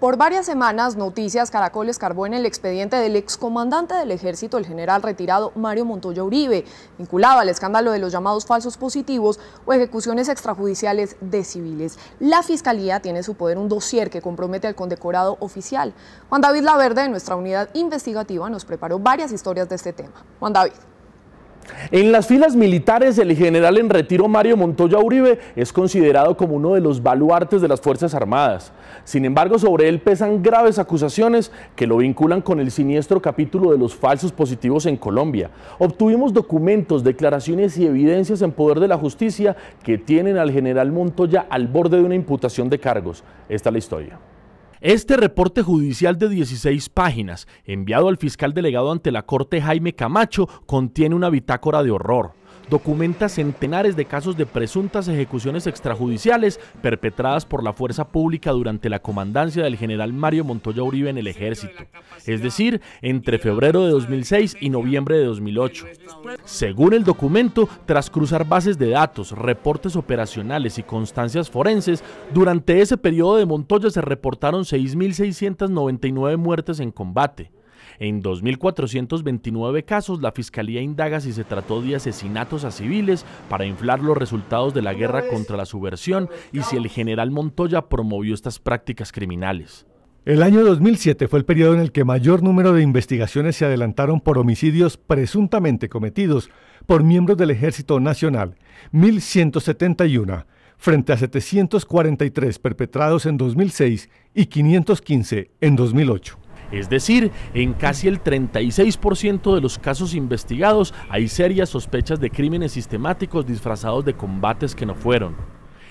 Por varias semanas, Noticias Caracol escarbó en el expediente del excomandante del Ejército, el general retirado Mario Montoya Uribe, vinculado al escándalo de los llamados falsos positivos o ejecuciones extrajudiciales de civiles. La Fiscalía tiene en su poder un dossier que compromete al condecorado oficial. Juan David Laverde, de nuestra unidad investigativa, nos preparó varias historias de este tema. Juan David. En las filas militares, el general en retiro Mario Montoya Uribe es considerado como uno de los baluartes de las Fuerzas Armadas. Sin embargo, sobre él pesan graves acusaciones que lo vinculan con el siniestro capítulo de los falsos positivos en Colombia. Obtuvimos documentos, declaraciones y evidencias en poder de la justicia que tienen al general Montoya al borde de una imputación de cargos. Esta es la historia. Este reporte judicial de 16 páginas, enviado al fiscal delegado ante la Corte Jaime Camacho, contiene una bitácora de horror. Documenta centenares de casos de presuntas ejecuciones extrajudiciales perpetradas por la fuerza pública durante la comandancia del general Mario Montoya Uribe en el Ejército, es decir, entre febrero de 2006 y noviembre de 2008. Según el documento, tras cruzar bases de datos, reportes operacionales y constancias forenses, durante ese periodo de Montoya se reportaron 6.699 muertes en combate. En 2.429 casos, la Fiscalía indaga si se trató de asesinatos a civiles para inflar los resultados de la guerra contra la subversión y si el general Montoya promovió estas prácticas criminales. El año 2007 fue el periodo en el que mayor número de investigaciones se adelantaron por homicidios presuntamente cometidos por miembros del Ejército Nacional, 1.171, frente a 743 perpetrados en 2006 y 515 en 2008. Es decir, en casi el 36% de los casos investigados hay serias sospechas de crímenes sistemáticos disfrazados de combates que no fueron.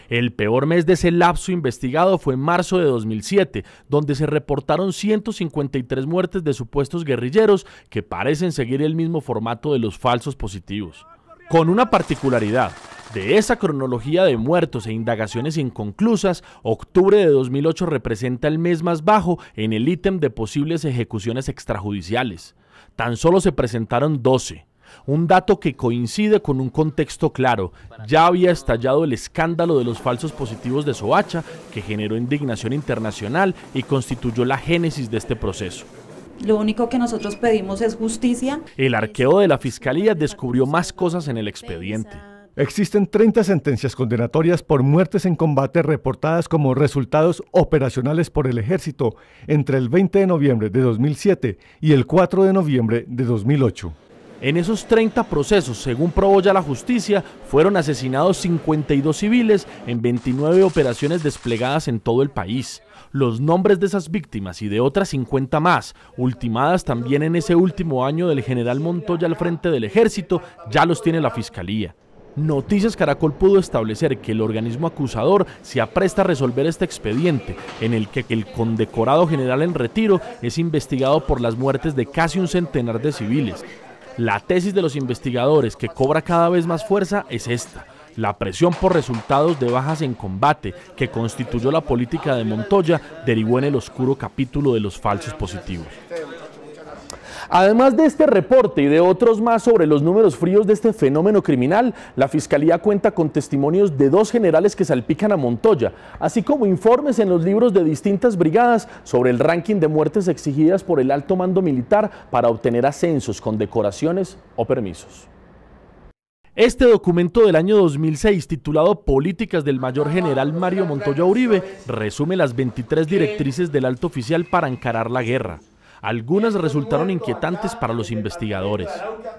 El peor mes de ese lapso investigado fue marzo de 2007, donde se reportaron 153 muertes de supuestos guerrilleros que parecen seguir el mismo formato de los falsos positivos, con una particularidad. De esa cronología de muertos e indagaciones inconclusas, octubre de 2008 representa el mes más bajo en el ítem de posibles ejecuciones extrajudiciales. Tan solo se presentaron 12, un dato que coincide con un contexto claro. Ya había estallado el escándalo de los falsos positivos de Soacha, que generó indignación internacional y constituyó la génesis de este proceso. Lo único que nosotros pedimos es justicia. El arqueo de la Fiscalía descubrió más cosas en el expediente. Existen 30 sentencias condenatorias por muertes en combate reportadas como resultados operacionales por el Ejército entre el 20 de noviembre de 2007 y el 4 de noviembre de 2008. En esos 30 procesos, según probó ya la justicia, fueron asesinados 52 civiles en 29 operaciones desplegadas en todo el país. Los nombres de esas víctimas y de otras 50 más, ultimadas también en ese último año del general Montoya al frente del Ejército, ya los tiene la Fiscalía. Noticias Caracol pudo establecer que el organismo acusador se apresta a resolver este expediente, en el que el condecorado general en retiro es investigado por las muertes de casi un centenar de civiles. La tesis de los investigadores, que cobra cada vez más fuerza, es esta: la presión por resultados de bajas en combate que constituyó la política de Montoya derivó en el oscuro capítulo de los falsos positivos. Además de este reporte y de otros más sobre los números fríos de este fenómeno criminal, la Fiscalía cuenta con testimonios de dos generales que salpican a Montoya, así como informes en los libros de distintas brigadas sobre el ranking de muertes exigidas por el alto mando militar para obtener ascensos, condecoraciones o permisos. Este documento del año 2006, titulado Políticas del Mayor General Mario Montoya Uribe, resume las 23 directrices del alto oficial para encarar la guerra. Algunas resultaron inquietantes para los investigadores.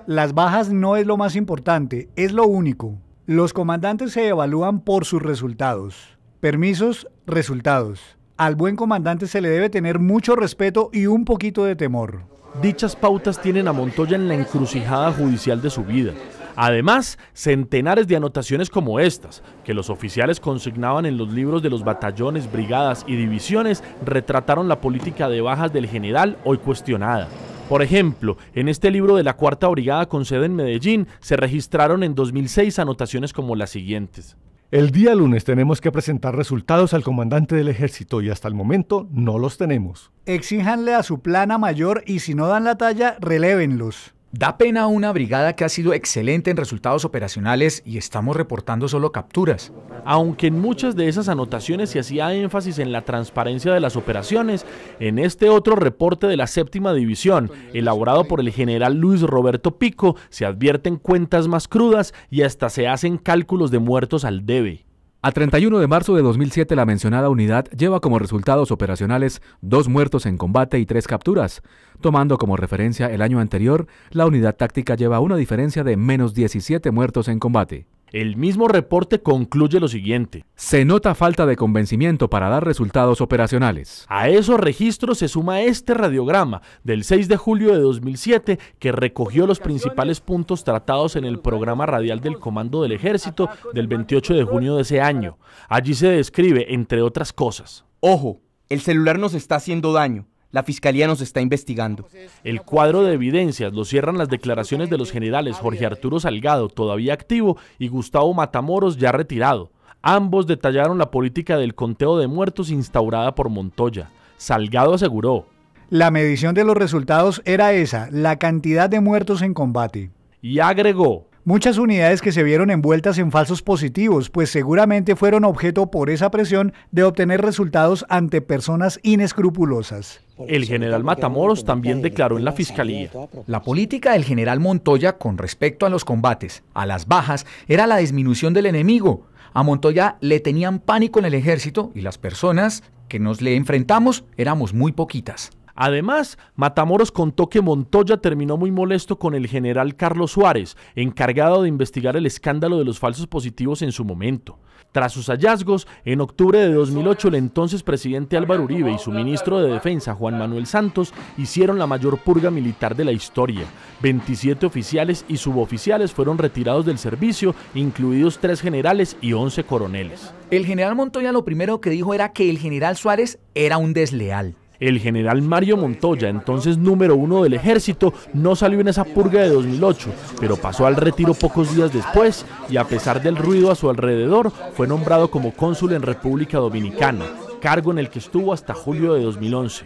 Las bajas no es lo más importante, es lo único. Los comandantes se evalúan por sus resultados. Permisos, resultados. Al buen comandante se le debe tener mucho respeto y un poquito de temor. Dichas pautas tienen a Montoya en la encrucijada judicial de su vida. Además, centenares de anotaciones como estas, que los oficiales consignaban en los libros de los batallones, brigadas y divisiones, retrataron la política de bajas del general hoy cuestionada. Por ejemplo, en este libro de la Cuarta Brigada con sede en Medellín, se registraron en 2006 anotaciones como las siguientes. El día lunes tenemos que presentar resultados al comandante del Ejército y hasta el momento no los tenemos. Exíjanle a su plana mayor y si no dan la talla, relévenlos. Da pena una brigada que ha sido excelente en resultados operacionales y estamos reportando solo capturas. Aunque en muchas de esas anotaciones se hacía énfasis en la transparencia de las operaciones, en este otro reporte de la séptima división, elaborado por el general Luis Roberto Pico, se advierten cuentas más crudas y hasta se hacen cálculos de muertos al debe. A 31 de marzo de 2007, la mencionada unidad lleva como resultados operacionales 2 muertos en combate y 3 capturas. Tomando como referencia el año anterior, la unidad táctica lleva una diferencia de menos 17 muertos en combate. El mismo reporte concluye lo siguiente. Se nota falta de convencimiento para dar resultados operacionales. A esos registros se suma este radiograma del 6 de julio de 2007 que recogió los principales puntos tratados en el programa radial del Comando del Ejército del 28 de junio de ese año. Allí se describe, entre otras cosas. Ojo, el celular nos está haciendo daño. La Fiscalía nos está investigando. El cuadro de evidencias lo cierran las declaraciones de los generales Jorge Arturo Salgado, todavía activo, y Gustavo Matamoros, ya retirado. Ambos detallaron la política del conteo de muertos instaurada por Montoya. Salgado aseguró: la medición de los resultados era esa, la cantidad de muertos en combate. Y agregó: muchas unidades que se vieron envueltas en falsos positivos, pues seguramente fueron objeto por esa presión de obtener resultados ante personas inescrupulosas. El general Matamoros también declaró en la Fiscalía. La política del general Montoya con respecto a los combates, a las bajas, era la disminución del enemigo. A Montoya le tenían pánico en el ejército y las personas que nos le enfrentamos éramos muy poquitas. Además, Matamoros contó que Montoya terminó muy molesto con el general Carlos Suárez, encargado de investigar el escándalo de los falsos positivos en su momento. Tras sus hallazgos, en octubre de 2008, el entonces presidente Álvaro Uribe y su ministro de Defensa, Juan Manuel Santos, hicieron la mayor purga militar de la historia. 27 oficiales y suboficiales fueron retirados del servicio, incluidos 3 generales y 11 coroneles. El general Montoya lo primero que dijo era que el general Suárez era un desleal. El general Mario Montoya, entonces número 1 del ejército, no salió en esa purga de 2008, pero pasó al retiro pocos días después y a pesar del ruido a su alrededor, fue nombrado como cónsul en República Dominicana, cargo en el que estuvo hasta julio de 2011.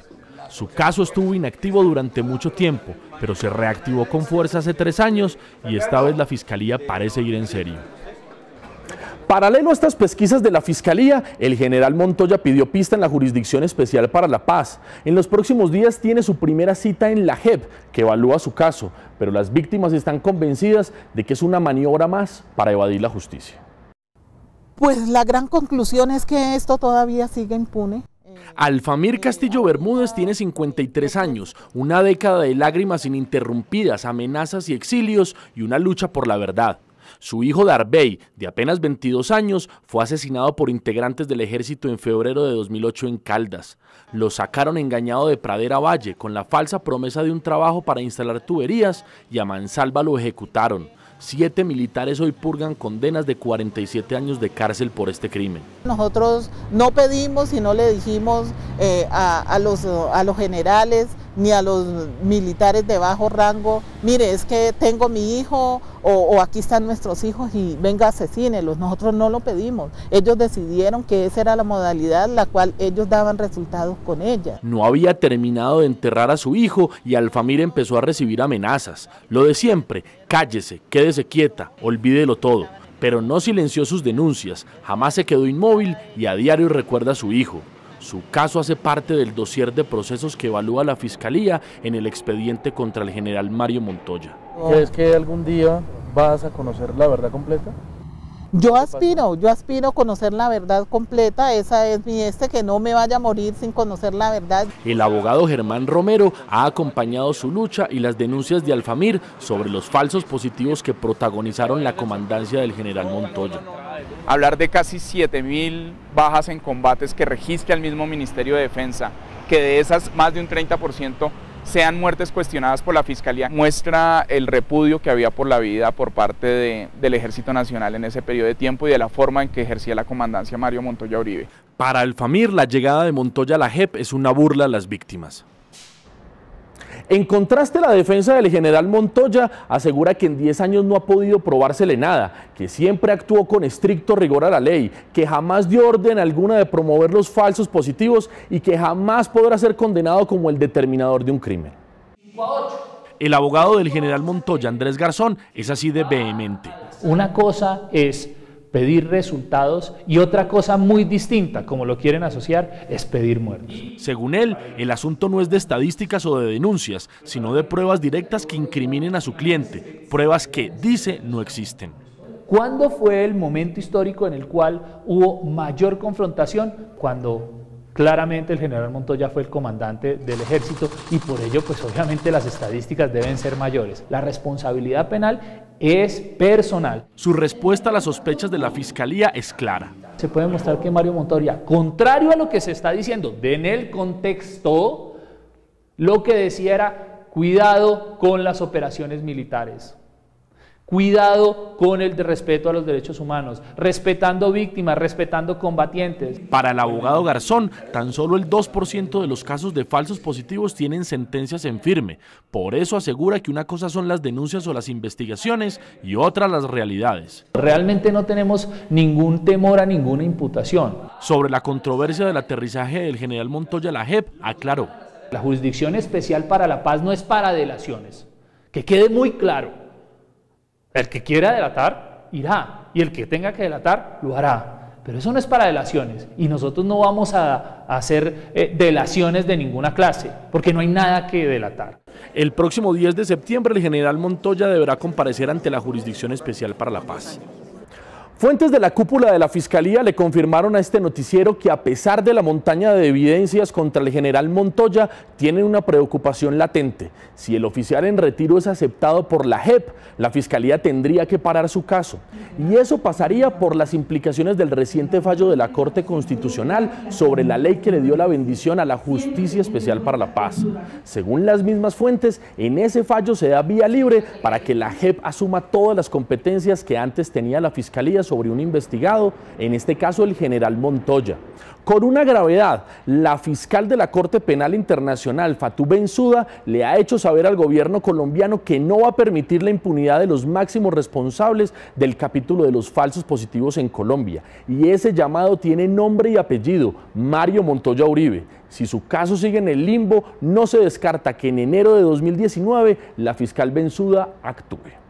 Su caso estuvo inactivo durante mucho tiempo, pero se reactivó con fuerza hace 3 años y esta vez la Fiscalía parece ir en serio. Paralelo a estas pesquisas de la Fiscalía, el general Montoya pidió pista en la Jurisdicción Especial para la Paz. En los próximos días tiene su primera cita en la JEP, que evalúa su caso, pero las víctimas están convencidas de que es una maniobra más para evadir la justicia. Pues la gran conclusión es que esto todavía sigue impune. Alfamir Castillo Bermúdez tiene 53 años, una década de lágrimas ininterrumpidas, amenazas y exilios y una lucha por la verdad. Su hijo Darbey, de apenas 22 años, fue asesinado por integrantes del ejército en febrero de 2008 en Caldas. Lo sacaron engañado de Pradera Valle con la falsa promesa de un trabajo para instalar tuberías y a mansalva lo ejecutaron. 7 militares hoy purgan condenas de 47 años de cárcel por este crimen. Nosotros no pedimos y no le dijimos a los generales ni a los militares de bajo rango, mire, es que tengo mi hijo o aquí están nuestros hijos y venga, asesínelos. Nosotros no lo pedimos. Ellos decidieron que esa era la modalidad la cual ellos daban resultados con ella. No había terminado de enterrar a su hijo y Alfamir empezó a recibir amenazas. Lo de siempre, cállese, quédese quieta, olvídelo todo. Pero no silenció sus denuncias, jamás se quedó inmóvil y a diario recuerda a su hijo. Su caso hace parte del dossier de procesos que evalúa la Fiscalía en el expediente contra el general Mario Montoya. ¿Crees que algún día vas a conocer la verdad completa? Yo aspiro a conocer la verdad completa, esa es mi que no me vaya a morir sin conocer la verdad. El abogado Germán Romero ha acompañado su lucha y las denuncias de Alfamir sobre los falsos positivos que protagonizaron la comandancia del general Montoya. Hablar de casi 7.000 bajas en combates que registra el mismo Ministerio de Defensa, que de esas más de un 30% sean muertes cuestionadas por la Fiscalía, muestra el repudio que había por la vida por parte del Ejército Nacional en ese periodo de tiempo y de la forma en que ejercía la comandancia Mario Montoya Uribe. Para Alfamir, la llegada de Montoya a la JEP es una burla a las víctimas. En contraste, la defensa del general Montoya asegura que en 10 años no ha podido probársele nada, que siempre actuó con estricto rigor a la ley, que jamás dio orden alguna de promover los falsos positivos y que jamás podrá ser condenado como el determinador de un crimen. El abogado del general Montoya, Andrés Garzón, es así de vehemente. Una cosa es pedir resultados y otra cosa muy distinta, como lo quieren asociar, es pedir muertos. Según él, el asunto no es de estadísticas o de denuncias, sino de pruebas directas que incriminen a su cliente, pruebas que, dice, no existen. ¿Cuándo fue el momento histórico en el cual hubo mayor confrontación? Cuando claramente el general Montoya fue el comandante del ejército y por ello, pues obviamente las estadísticas deben ser mayores. La responsabilidad penal es personal. Su respuesta a las sospechas de la fiscalía es clara. Se puede mostrar que Mario Montoya, contrario a lo que se está diciendo, en el contexto, lo que decía era cuidado con las operaciones militares. Cuidado con el respeto a los derechos humanos, respetando víctimas, respetando combatientes. Para el abogado Garzón, tan solo el 2% de los casos de falsos positivos tienen sentencias en firme. Por eso asegura que una cosa son las denuncias o las investigaciones y otra las realidades. Realmente no tenemos ningún temor a ninguna imputación. Sobre la controversia del aterrizaje del general Montoya, la JEP aclaró. La Jurisdicción Especial para la Paz no es para delaciones, que quede muy claro. El que quiera delatar, irá, y el que tenga que delatar, lo hará. Pero eso no es para delaciones, y nosotros no vamos a hacer delaciones de ninguna clase, porque no hay nada que delatar. El próximo 10 de septiembre, el general Montoya deberá comparecer ante la Jurisdicción Especial para la Paz. Fuentes de la cúpula de la Fiscalía le confirmaron a este noticiero que a pesar de la montaña de evidencias contra el general Montoya, tienen una preocupación latente. Si el oficial en retiro es aceptado por la JEP, la Fiscalía tendría que parar su caso. Y eso pasaría por las implicaciones del reciente fallo de la Corte Constitucional sobre la ley que le dio la bendición a la Justicia Especial para la Paz. Según las mismas fuentes, en ese fallo se da vía libre para que la JEP asuma todas las competencias que antes tenía la Fiscalía sobre un investigado, en este caso el general Montoya. Con una gravedad, la fiscal de la Corte Penal Internacional, Fatou Bensouda, le ha hecho saber al gobierno colombiano que no va a permitir la impunidad de los máximos responsables del capítulo de los falsos positivos en Colombia. Y ese llamado tiene nombre y apellido, Mario Montoya Uribe. Si su caso sigue en el limbo, no se descarta que en enero de 2019 la fiscal Bensouda actúe.